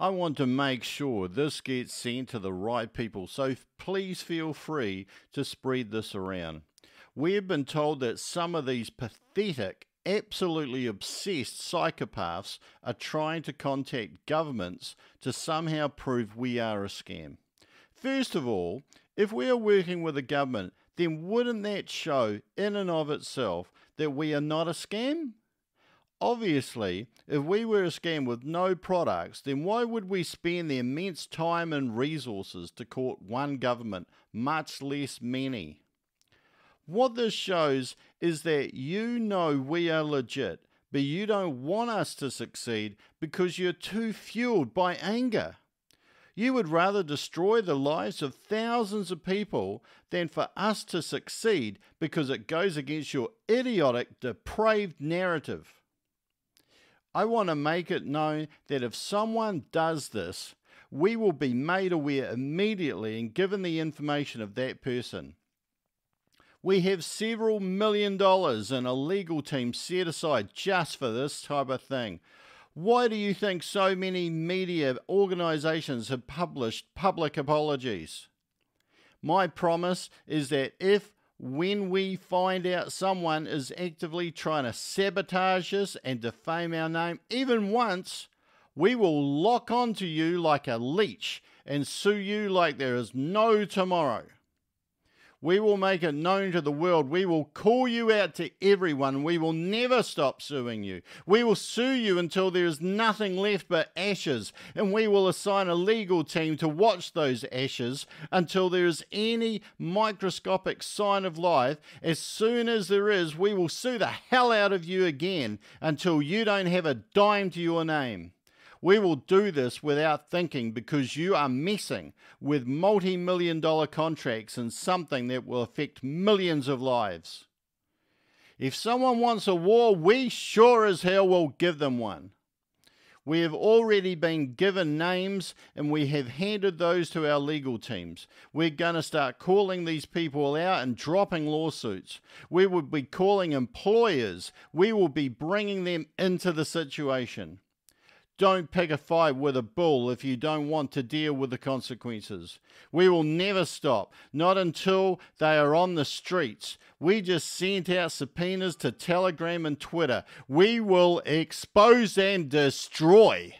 I want to make sure this gets sent to the right people, so please feel free to spread this around. We've been told that some of these pathetic, absolutely obsessed psychopaths are trying to contact governments to somehow prove we are a scam. First of all, if we are working with a government, then wouldn't that show in and of itself that we are not a scam? Obviously, if we were a scam with no products, then why would we spend the immense time and resources to court one government, much less many? What this shows is that you know we are legit, but you don't want us to succeed because you're too fueled by anger. You would rather destroy the lives of thousands of people than for us to succeed because it goes against your idiotic, depraved narrative. I want to make it known that if someone does this, we will be made aware immediately and given the information of that person. We have several $1 million in a legal team set aside just for this type of thing. Why do you think so many media organisations have published public apologies? My promise is that when we find out someone is actively trying to sabotage us and defame our name, even once, we will lock onto you like a leech and sue you like there is no tomorrow. We will make it known to the world. We will call you out to everyone. We will never stop suing you. We will sue you until there is nothing left but ashes, and we will assign a legal team to watch those ashes until there is any microscopic sign of life. As soon as there is, we will sue the hell out of you again until you don't have a dime to your name. We will do this without thinking because you are messing with multi-million-dollar contracts and something that will affect millions of lives. If someone wants a war, we sure as hell will give them one. We have already been given names and we have handed those to our legal teams. We're going to start calling these people out and dropping lawsuits. We will be calling employers. We will be bringing them into the situation. Don't pick a fight with a bull if you don't want to deal with the consequences. We will never stop, not until they are on the streets. We just sent out subpoenas to Telegram and Twitter. We will expose and destroy.